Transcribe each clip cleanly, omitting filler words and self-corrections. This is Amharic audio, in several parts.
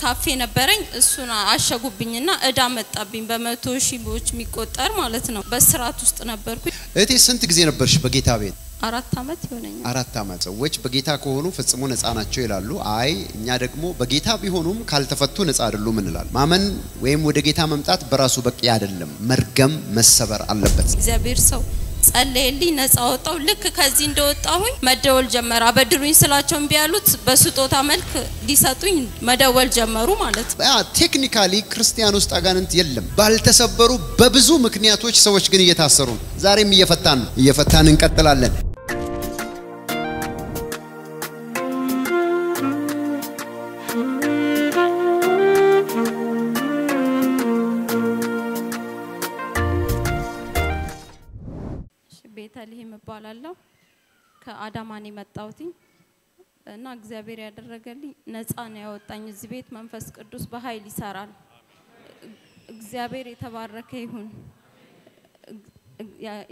ካፌ ነበረኝ እሱን አሸጉብኝና እዳ መጣብኝ በመቶ ሺዎች የሚቆጠር ማለት ነው በስራት ውስጥ ነበርኩ እቴ ስንት ጊዜ ነበርሽ በጌታ ቤት አራት አመት ይሆነኛል አራት አመት ወጭ በጌታ ከሆኑ ፈጽሞ ነፃ ናቸው ይላሉ አይ እኛ ደግሞ በጌታ ቢሆኑም ካልተፈቱ ነፃ አይደሉም እንላለን ማመን ወይም ወደ ጌታ መምጣት በራሱ በቂ አይደለም መርገም መሰበር አለበት እግዚአብሔር ሰው ጸለይልኝ ነፃ ወጣው ልክ ከዚህ እንደወጣሁኝ መደወል ጀመረ አበድሩኝ ስላቸውም ቢያሉት በስጦታ መልክ ሊሰጡኝ መደወል ጀመሩ ማለት ነው ቴክኒካሊ ክርስቲያን ውስጥ አጋንንት የለም ባልተሰበሩ በብዙ ምክንያቶች ሰዎች ግን እየታሰሩ ዛሬም እየፈታን እንቀጥላለን ባላለው ከአዳማኔ መጣውትኝ እና እግዚአብሔር ያደረገልኝ ነፃ ነው ያወጣኝ እዚህ ቤት መንፈስ ቅዱስ በኃይል ይሳራል እግዚአብሔር የተባረከ ይሁን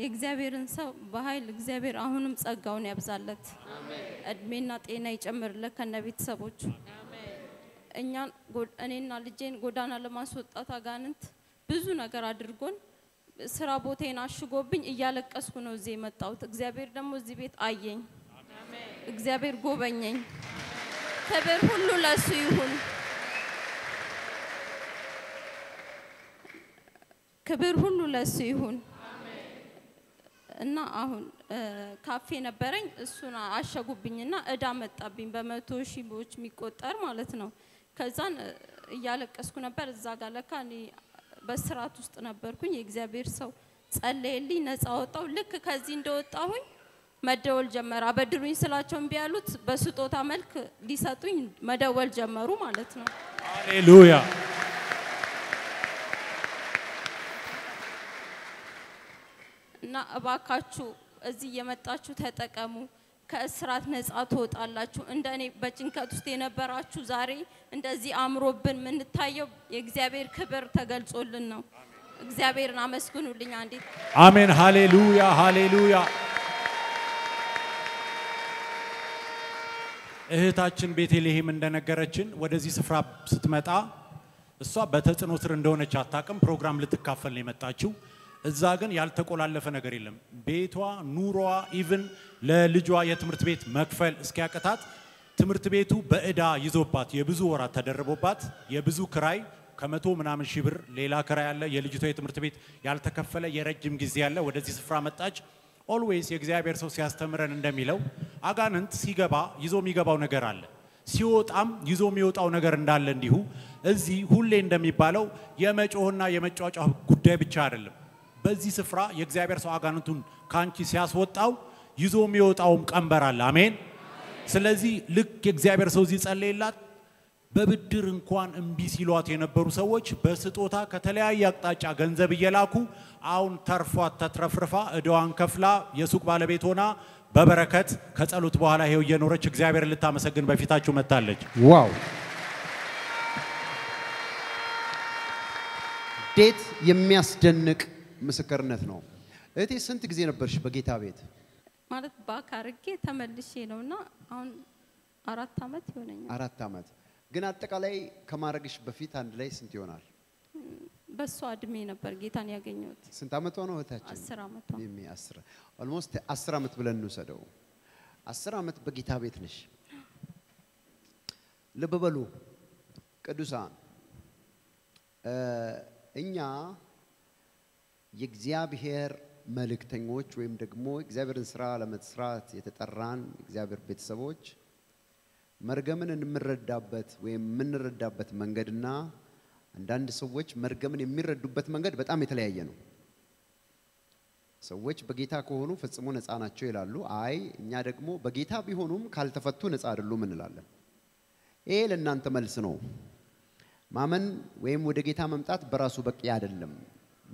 የእግዚአብሔርን ሰው በኃይል እግዚአብሔር አሁንም ጸጋውን ያብዛለት አሜን እድሜና ጤና ይጨምርለት ከነብይት ሰቦች አሜን እኛን እኔና ልጄን ጎዳና ለማስወጣት አጋንንት ብዙ ነገር አድርጎን ስራ ቦቴና አሽጎብኝ እያለቀስኩ ነው እዚህ መጣሁት እግዚአብሔር ደግሞ እዚህ ቤት አየኝ አሜን እግዚአብሔር ጎበኘኝ ተበር ሁሉ ለሱ ይሁን ክብር ሁሉ ለሱ ይሁን አሜን እና አሁን ካፌ ነበረኝ እሱን አሽጎብኝና እዳ መጣብኝ በመቶ ሺዎች የሚቆጠር ማለት ነው ከዛን እያለቀስኩ ነበር እዛ ጋር ለካኒ በስራት ውስጥ ነበርኩኝ የእግዚአብሔር ሰው ጸለይልኝ ነፃ ወጣው ልክ ከዚህ እንደወጣሁኝ መደወል ጀመረ አበድሩኝ ስላቸውም ቢያሉት በስጦታ መልክ ሊሰጡኝ መደወል ጀመሩ ማለት ነው ሃሌሉያ እና እባካችሁ እዚህ የመጣችሁ ተጠቀሙ ከእስራት ነፃ ተወጣላችሁ እንደኔ በጭንቀት ውስጥ የነበራችሁ ዛሬ እንደዚህ አምሮብን ምን ታየው የእግዚአብሔር ክብር ተገልጾልን ነው እግዚአብሔርን አመስግኑልኝ አንዴ አሜን ሃሌሉያ ሃሌሉያ እህታችን ቤተልሔም እንደነገረችን ወደዚህ ስፍራ ስትመጣ እሷ በተጽኖ ስር እንደሆነች አጣቀም ፕሮግራም ልትካፈል ነው የመጣችው እዛ ግን ያልተቆላለፈ ነገር የለም ቤቷ ኑሮዋ ኢቭን ለልጇ የትምርት ቤት መክፈል እስኪያቀታት ትምርት ቤቱ በእዳ ይዞባት የብዙ ወራት ተደረቦባት የብዙ ክራይ ከመቶ ምናምን ሺህ ብር ሌላ ክራይ ያለ የልጅቷ የትምርት ቤት ያልተከፈለ የረጅም ጊዜ ያለ ወደዚህ ስፍራ መጣች always የእግዚአብሔር ሰው ሲያስተምረን እንደሚለው አጋንንት ሲገባ ይዞ የሚገባው ነገር አለ ሲወጣም ይዞ የሚወጣው ነገር እንዳለ እንዲሁ እዚህ ሁሌ እንደሚባለው የመጮህና የመጫጫህ ጉዳይ ብቻ አይደለም በዚህ ስፍራ የእግዚአብሔር ሰው አጋንንቱን ካንቺ ሲያስወጣው ይዞ የሚወጣውም ቀንበር አለ አሜን ስለዚህ ልክ የእግዚአብሔር ሰው ዚጸለይላት በብድር እንኳን እንቢ ሲሏት የነበሩ ሰዎች በስጦታ ከተለያየ አቅጣጫ ገንዘብ እየላኩ አሁን ተርፏት ተትረፍርፋ እዳዋን ከፍላ የሱቅ ባለቤት ሆና በበረከት ከጸሎት በኋላ ሄው የኖረች እግዚአብሔር ልታመሰግን በፊታችሁ መጣለች ዋው ዴት የሚያስደንቅ مسكرنت ነው እቴ ስንት ጊዜ ነበርሽ በጌታ ቤት ማለት ባካርጌ ተመልሼ ነውና አሁን አራት አመት ይሆነኛል አራት አመት ግን አጠቃላይ ከማረግሽ በፊት አንድ ላይ ስንት ይሆናል በሷ አድሜ ነበር ጌታን ያገኘሁት ስንት አመት ሆነ ወታችን 10 አመት ነው እኔ 10 almost 10 አመት ብለን ነው ሰደው 10 አመት በጌታ ቤት ነሽ ለበበሉ ቅዱሳን እኛ የእግዚአብሔር መልእክተኞች ወይም ደግሞ እግዚአብሔርን ስራ ለመስራት የተጠራን እግዚአብሔር ቤተሰቦች መርገምን እንመረዳበት ወይም እንረዳበት መንገድና አንዳንድ ሰዎች መርገምን የሚረዱበት መንገድ በጣም የተለያየ ነው ሰዎች በጌታ ከሆኑ ፈጽሞ ነፃ ናቸው ይላሉ አይ እኛ ደግሞ በጌታ ቢሆኑም ካልተፈቱ ነፃ አይደሉም እንላለን ይሄ ለእናንተ መልስ ነው ማመን ወይም ወደ ጌታ መምጣት በራሱ በቂ አይደለም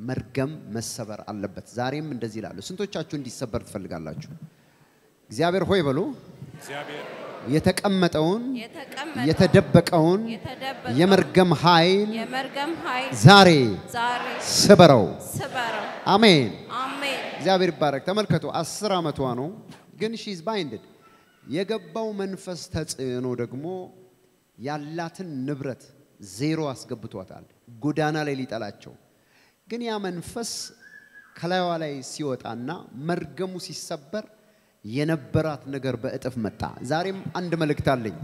መርገም መሰበር አለበት ዛሬም እንደዚህ ይላሉ ስንቶቻችሁ እንዲሰበር ትፈልጋላችሁ እግዚአብሔር ሆይ በሉ እግዚአብሔር የተቀመጠውን የተደበቀውን የመርገም ኃይል ዛሬ ስበረው አሜን አሜን እግዚአብሔር ይባረክ ተመልከቱ 10 አመቷ ነው ግን she is binded የገባው መንፈስ ተጽዕኖ ደግሞ ያላትን ንብረት زيرو أسقبت واتال قدانا ليلي تلاتشو جنيا منفس خلايا على سيوت عنا مرجمو سيسبر ينبرات نجر بقت أفمتع زاريم عند ملك تالين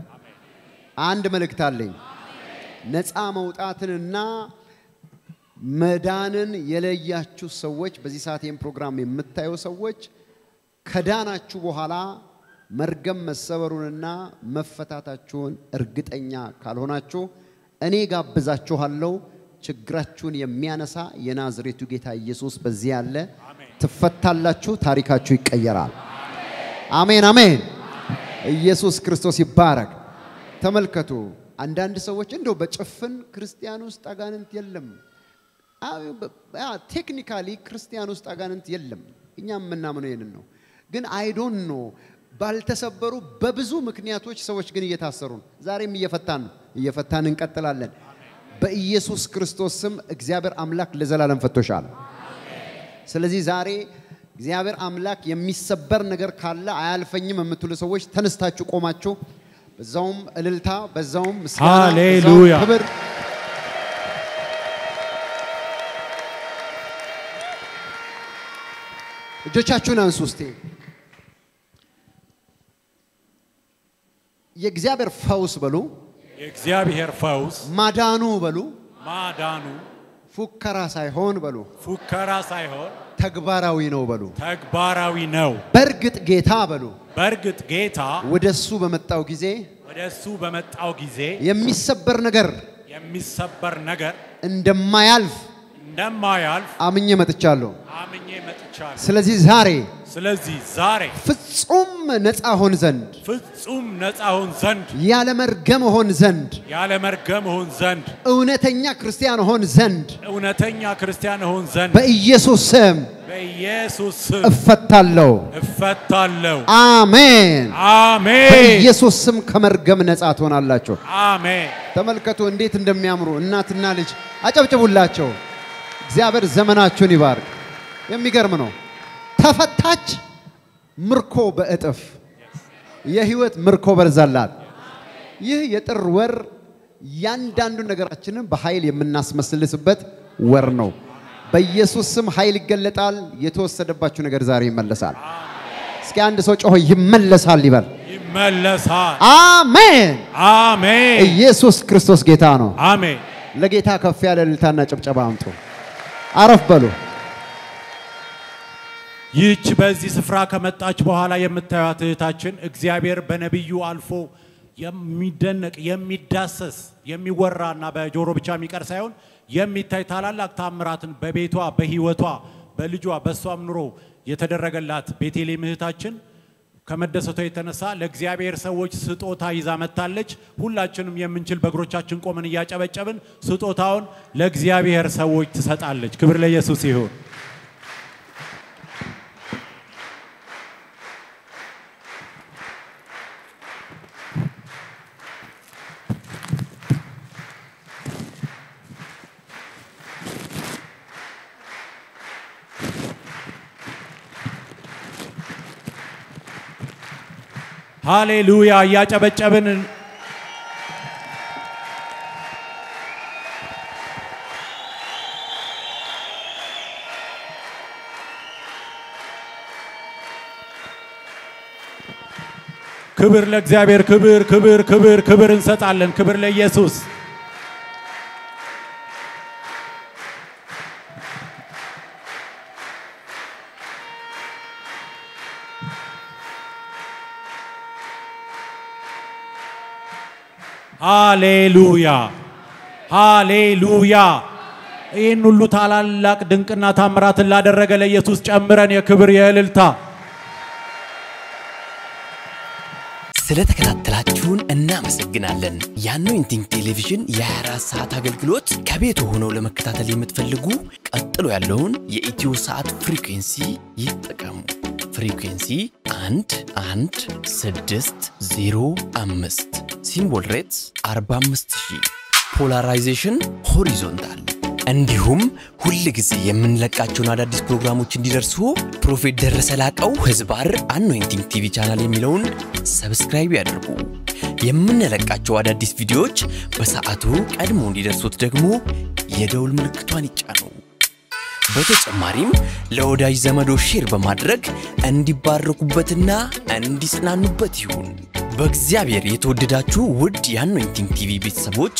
عند ملك تالين نتسع موت عتنا مدانن يليه شو سويج بزي ساعتين برنامج متاعو سويج خدانا شو بحالا مرجم السبروننا مفتاتشون أرجت إنيا كالهوناتشو أني جاب بزاتشو هاللو شجراتشون يميانسا ينازري تجيتها يسوس بزيالله تفتالاتشو تاريخاتشو يكيرال آمين آمين يسوس كريستوس يبارك تملكتو عندنا سويتش إندو بتشوفن كريستيانوس تاجانن تيلم تكنيكالي كريستيانوس تاجانن تيلم إنيام منا منيننو جن I don't know بالتسبرو ببزو مكنياتوش سويش جنية تاسرون زاريم يفتان انقتلالن بإيسوس كريستوسم إغزابر أملاك لزلالن فتوشال سلزي زاري إغزابر أملاك يميسبر نجر كالا عيال فنيم ممتول سويش تنستاتشو قوماتشو بزوم إللتا بزوم مسكانا هاليلويا كبر جوشاتشو نانسوستي يجزابر فوز بلو يجزابر فوز ما دانو فكرة سايهون تكباراوي نو برقت جيتا ودا السوبة متاوكيزي يمي سبر نجر عندما يالف آمين يمتشالو سلازي زاري فتصوم نتأهون زند يا لمرجم هون زند أونتنيا كريستيانو هون زند بإيسوس سم أفتالو آمين بإيسوس سم كمرجم نتأهون الله شو آمين تملكتو انديت ندم يامرو النات النالج أجاب الله شو زابر زمانات شو نبارك يمي كرمنو تفتاج مركوب اتف يهوت مركوب الزلات يهترور يندندو نجاراتنا بحيل من الناس مسلس بيت ورنو بيسوس سم حيل قلتال يتوسد باتشو نجار زاري ملسال سكان دسوتش أوه يملسال آمين يسوع كريستوس جيتانو آمين لقيتها كفيا للتانة جبجبامتو عرف بلو يجي بزي سفرة كمت أجبها لا يمت تاتشن إخزابير بنبيو ألفو يميدنك يميداسس يميورا نبا جورو بشامي كرسيون يميتاي تالالك تامراتن ببيتوا بهيوتوا بلجوا بسوام نرو يتدرجلات بيتيلي مهتاتشن ከመደሰቱ የተነሳ ለእግዚአብሔር ሰዎች ስጦታ ይዛ መጣለች። ሁላችንም የምንችል በእግሮቻችን ቆመን ያጨበጨብን ስጦታውን ለእግዚአብሔር ሰዎች ትሰጣለች። ክብር ለኢየሱስ ይሁን። ሃሌሉያ ያጨበጨብን ክብር ለእግዚአብሔር ክብር እንሰጣለን። ክብር ለኢየሱስ ሃሌሉያ ይህን ሁሉ ታላላቅ ድንቅና ታምራትን ላደረገ ለኢየሱስ ጨምረን የክብር የእልልታ ስለተከታተላችሁን እናመሰግናለን። የአኖይንቲንግ ቴሌቪዥን የ24 ሰዓት አገልግሎት ከቤቱ ሆነው ለመከታተል የምትፈልጉ ቀጥሎ ያለውን የኢትዮ ሰዓት ፍሪኩዌንሲ ይጠቀሙ። ፍሪኩዌንሲ 11605 ሲምቦል ሬትስ 45000 ፖላራይዜሽን ሆሪዞንታል። እንዲሁም ሁሉ ጊዜ የምንለቃቸውን አዳዲስ ፕሮግራሞች እንዲደርሱ ፕሮፌት ደረሰ ላቀው ህዝባር አኖይንቲንግ ቲቪ ቻናል የሚለውን ሰብስክራይብ ያድርጉ። يمنا لك أجواء ديس فيديوج بس عاتو كأنمون إذا صوت دقمو يداول منك تواني تجانو. بتش أماريم لو داي زمادو شير بمدرك عندي بارك بتنا عندي سنانو بتيون. በእግዚአብሔር የተወደዳችሁ ውድ የአኖይንቲንግ ቲቪ ቤተሰቦች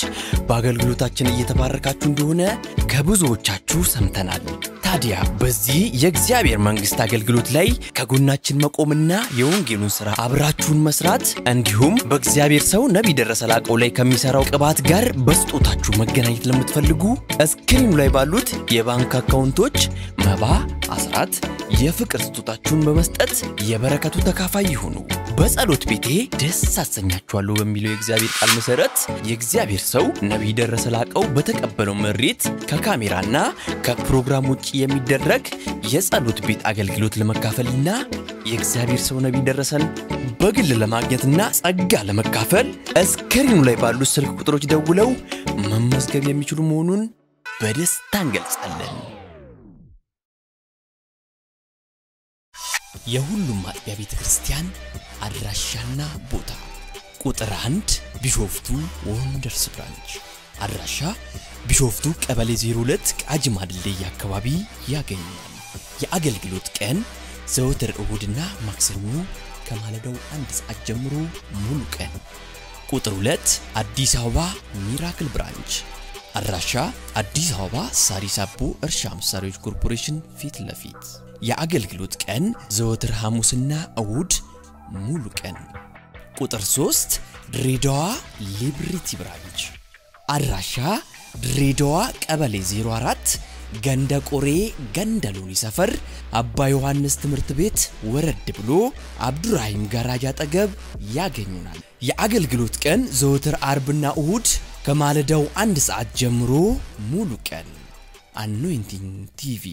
በአገልግሎታችን እየተባረካችሁ እንደሆነ ከብዙዎቻችሁ ሰምተናል። ታዲያ በዚህ የእግዚአብሔር መንግስት አገልግሎት ላይ ከጎናችን መቆምና የወንጌሉን ሥራ አብራችሁን መስራት እንዲሁም በእግዚአብሔር ሰው ነብይ ደረሰ ላቀው ላይ ከሚሰራው ቅባት ጋር በስጦታችሁ መገናኘት ለምትፈልጉ እስክሪኑ ላይ ባሉት የባንክ አካውንቶች መባ አስራት የፍቅር ስጦታችሁን በመስጠት የበረከቱ ተካፋይ ይሁኑ። በጸሎት ቤቴ ደስ አሰኛችኋለሁ በሚለው የእግዚአብሔር ቃል መሰረት የእግዚአብሔር ሰው ነብይ ደረሰ ላቀው በተቀበለው ምሪት ከካሜራና ከፕሮግራም ውጪ የሚደረግ የጸሎት ቤት አገልግሎት ለመካፈልና የእግዚአብሔር ሰው ነብይ ደረሰን በግል ለማግኘትና ጸጋ ለመካፈል እስክሪኑ ላይ ባሉ ስልክ ቁጥሮች ደውለው መመዝገብ የሚችሉ መሆኑን በደስታ እንገልጻለን። የሁሉም ማጥቢያ ቤተ ክርስቲያን አድራሻና ቦታ ቁጥር 1 ቢሾፍቱ ወንደርስ ብራንች አድራሻ ቢሾፍቱ ቀበሌ 02 ቃጂማ ድልድይ አካባቢ ያገኛል። የአገልግሎት ቀን ዘወትር እሁድና ማክሰኞ ከማለዳው 1 ሰዓት ጀምሮ ሙሉ ቀን። ቁጥር 2 አዲስ አበባ ሚራክል ብራንች አድራሻ አዲስ አበባ ሳሪስ አቦ እርሻ መሳሪያዎች ኮርፖሬሽን ፊት ለፊት የአገልግሎት ቀን ዘወትር ሐሙስና እሁድ ሙሉ ቀን። ቁጥር 3 ድሬዳዋ ሊብሪቲ ብራንች አድራሻ ድሬዳዋ ቀበሌ 04 ገንደ ቆሬ ገንደሎኒ ሰፈር አባ ዮሐንስ ትምርት ቤት ወረድ ብሎ አብዱራሂም ጋራጅ አጠገብ ያገኙናል። የአገልግሎት ቀን ዘወትር አርብና እሁድ ከማለዳው 1 ሰዓት ጀምሮ ሙሉ ቀን። አኖይንቲንግ ቲቪ